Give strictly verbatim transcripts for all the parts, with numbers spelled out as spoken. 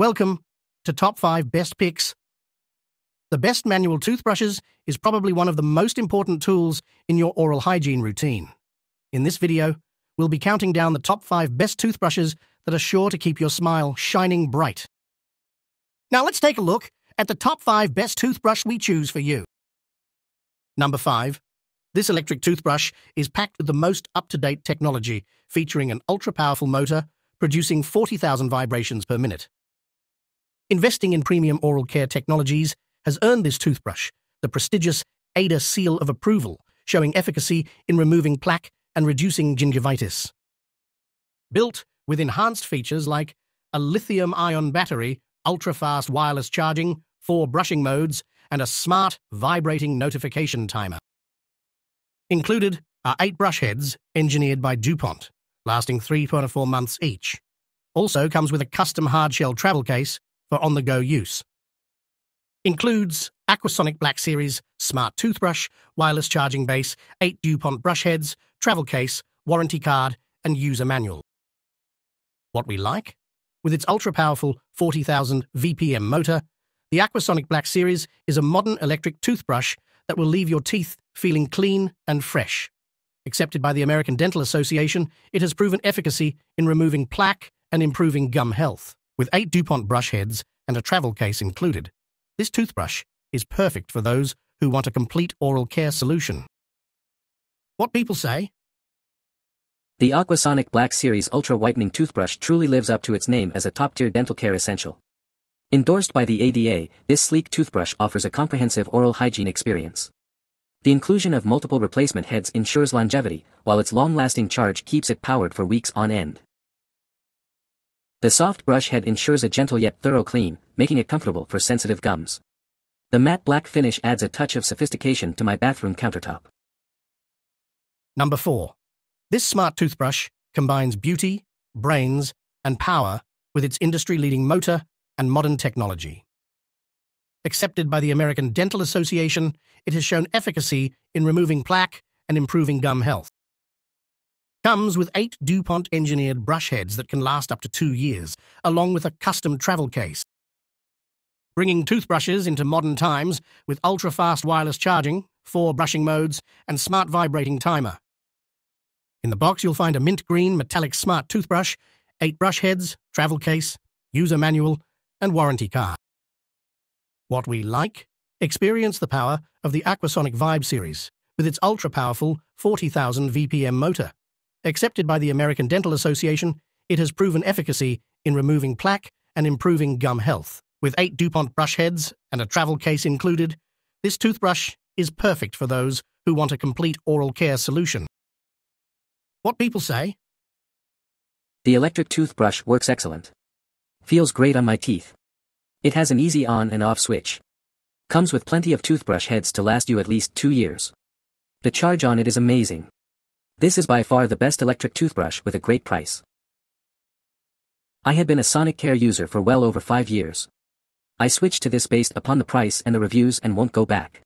Welcome to Top five Best Picks. The best manual toothbrushes is probably one of the most important tools in your oral hygiene routine. In this video, we'll be counting down the top five best toothbrushes that are sure to keep your smile shining bright. Now let's take a look at the top five best toothbrush we choose for you. Number five. This electric toothbrush is packed with the most up-to-date technology, featuring an ultra-powerful motor producing forty thousand vibrations per minute. Investing in premium oral care technologies has earned this toothbrush the prestigious A D A seal of approval, showing efficacy in removing plaque and reducing gingivitis. Built with enhanced features like a lithium-ion battery, ultra-fast wireless charging, four brushing modes, and a smart vibrating notification timer. Included are eight brush heads engineered by DuPont, lasting three point four months each. Also comes with a custom hardshell travel case for on-the-go use. Includes Aquasonic Black Series smart toothbrush, wireless charging base, eight DuPont brush heads, travel case, warranty card, and user manual. What we like? With its ultra-powerful forty thousand V P M motor, the Aquasonic Black Series is a modern electric toothbrush that will leave your teeth feeling clean and fresh. Accepted by the American Dental Association, it has proven efficacy in removing plaque and improving gum health. With eight DuPont brush heads and a travel case included, this toothbrush is perfect for those who want a complete oral care solution. What people say? The Aquasonic Black Series Ultra Whitening Toothbrush truly lives up to its name as a top-tier dental care essential. Endorsed by the A D A, this sleek toothbrush offers a comprehensive oral hygiene experience. The inclusion of multiple replacement heads ensures longevity, while its long-lasting charge keeps it powered for weeks on end. The soft brush head ensures a gentle yet thorough clean, making it comfortable for sensitive gums. The matte black finish adds a touch of sophistication to my bathroom countertop. Number four. This smart toothbrush combines beauty, brains, and power with its industry-leading motor and modern technology. Accepted by the American Dental Association, it has shown efficacy in removing plaque and improving gum health. Comes with eight DuPont-engineered brush heads that can last up to two years, along with a custom travel case. Bringing toothbrushes into modern times with ultra-fast wireless charging, four brushing modes, and smart vibrating timer. In the box you'll find a mint green metallic smart toothbrush, eight brush heads, travel case, user manual, and warranty card. What we like? Experience the power of the Aquasonic Vibe series with its ultra-powerful forty thousand V P M motor. Accepted by the American Dental Association, it has proven efficacy in removing plaque and improving gum health. With eight DuPont brush heads and a travel case included, this toothbrush is perfect for those who want a complete oral care solution. What people say? The electric toothbrush works excellent. Feels great on my teeth. It has an easy on and off switch. Comes with plenty of toothbrush heads to last you at least two years. The charge on it is amazing. This is by far the best electric toothbrush with a great price. I had been a Sonicare user for well over five years. I switched to this based upon the price and the reviews and won't go back.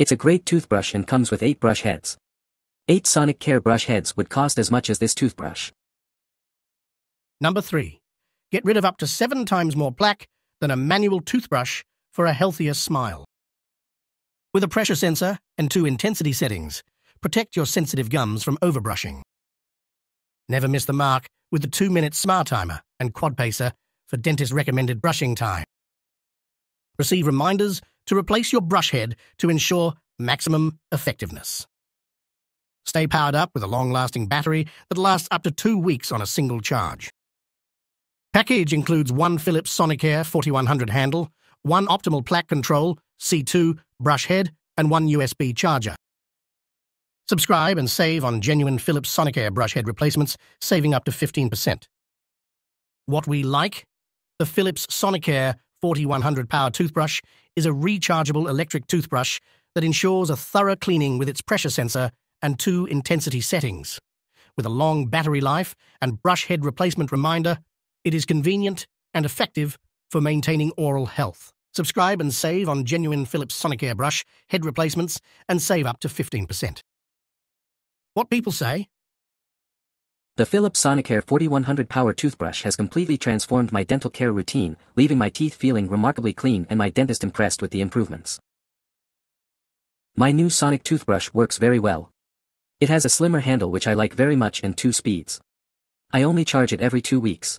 It's a great toothbrush and comes with eight brush heads. Eight Sonicare brush heads would cost as much as this toothbrush. Number three. Get rid of up to seven times more plaque than a manual toothbrush for a healthier smile. With a pressure sensor and two intensity settings, protect your sensitive gums from overbrushing. Never miss the mark with the two-minute Smart Timer and Quad Pacer for dentist-recommended brushing time. Receive reminders to replace your brush head to ensure maximum effectiveness. Stay powered up with a long-lasting battery that lasts up to two weeks on a single charge. Package includes one Philips Sonicare forty-one hundred handle, one optimal plaque control, C two, brush head, and one U S B charger. Subscribe and save on genuine Philips Sonicare brush head replacements, saving up to fifteen percent. What we like? The Philips Sonicare forty-one hundred power toothbrush is a rechargeable electric toothbrush that ensures a thorough cleaning with its pressure sensor and two intensity settings. With a long battery life and brush head replacement reminder, it is convenient and effective for maintaining oral health. Subscribe and save on genuine Philips Sonicare brush head replacements and save up to fifteen percent. What people say? The Philips Sonicare forty-one hundred Power Toothbrush has completely transformed my dental care routine, leaving my teeth feeling remarkably clean and my dentist impressed with the improvements. My new Sonic toothbrush works very well. It has a slimmer handle which I like very much and two speeds. I only charge it every two weeks.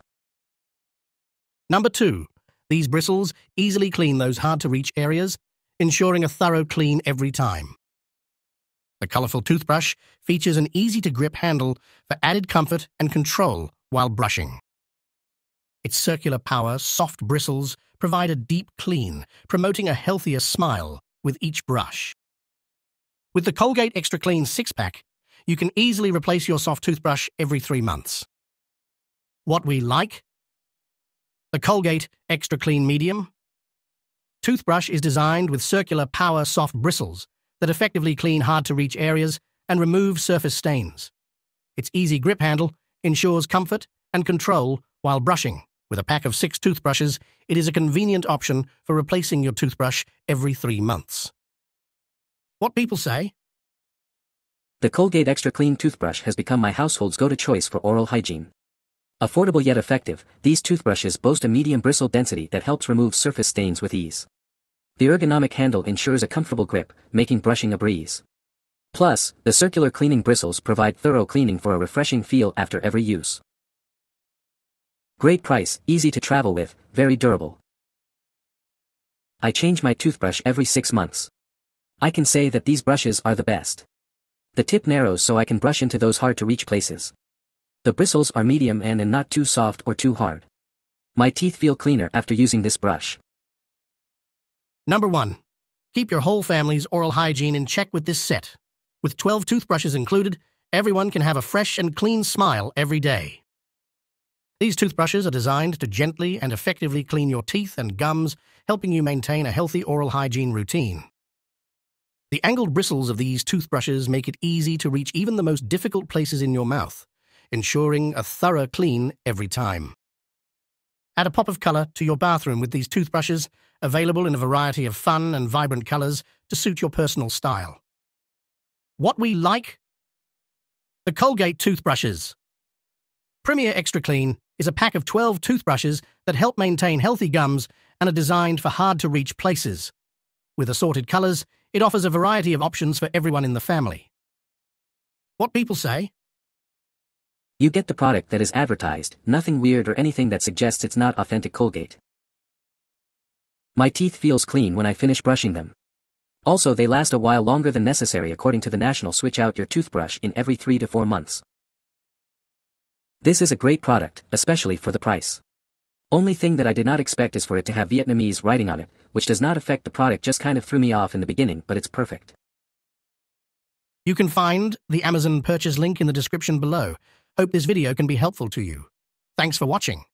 Number two. These bristles easily clean those hard-to-reach areas, ensuring a thorough clean every time. The colorful toothbrush features an easy-to-grip handle for added comfort and control while brushing. Its circular power, soft bristles provide a deep clean, promoting a healthier smile with each brush. With the Colgate Extra Clean six-pack, you can easily replace your soft toothbrush every three months. What we like? The Colgate Extra Clean Medium toothbrush is designed with circular power soft bristles that effectively clean hard-to-reach areas and remove surface stains. Its easy grip handle ensures comfort and control while brushing. With a pack of six toothbrushes, it is a convenient option for replacing your toothbrush every three months. What people say? The Colgate Extra Clean toothbrush has become my household's go-to choice for oral hygiene. Affordable yet effective, these toothbrushes boast a medium bristle density that helps remove surface stains with ease. The ergonomic handle ensures a comfortable grip, making brushing a breeze. Plus, the circular cleaning bristles provide thorough cleaning for a refreshing feel after every use. Great price, easy to travel with, very durable. I change my toothbrush every six months. I can say that these brushes are the best. The tip narrows so I can brush into those hard-to-reach places. The bristles are medium and, and not too soft or too hard. My teeth feel cleaner after using this brush. Number one. Keep your whole family's oral hygiene in check with this set. With twelve toothbrushes included, everyone can have a fresh and clean smile every day. These toothbrushes are designed to gently and effectively clean your teeth and gums, helping you maintain a healthy oral hygiene routine. The angled bristles of these toothbrushes make it easy to reach even the most difficult places in your mouth, ensuring a thorough clean every time. Add a pop of color to your bathroom with these toothbrushes, available in a variety of fun and vibrant colors to suit your personal style. What we like? The Colgate toothbrushes. Premier Extra Clean is a pack of twelve toothbrushes that help maintain healthy gums and are designed for hard-to-reach places. With assorted colors, it offers a variety of options for everyone in the family. What people say? You get the product that is advertised, nothing weird or anything that suggests it's not authentic Colgate. My teeth feels clean when I finish brushing them. Also, they last a while longer than necessary according to the national switch out your toothbrush in every three to four months. This is a great product, especially for the price. Only thing that I did not expect is for it to have Vietnamese writing on it, which does not affect the product, just kind of threw me off in the beginning, but it's perfect. You can find the Amazon purchase link in the description below. Hope this video can be helpful to you. Thanks for watching.